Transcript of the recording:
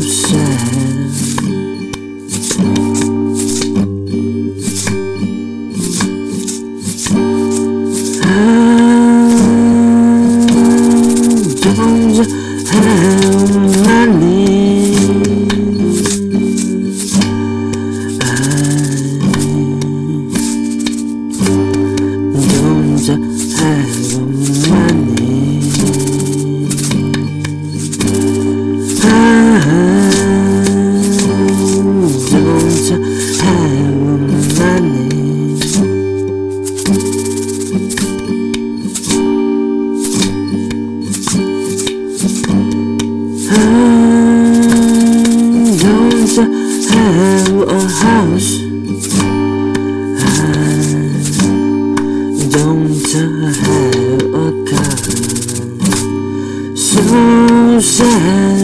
sad. I don't have money. Have a house. I don't have a car. So sad.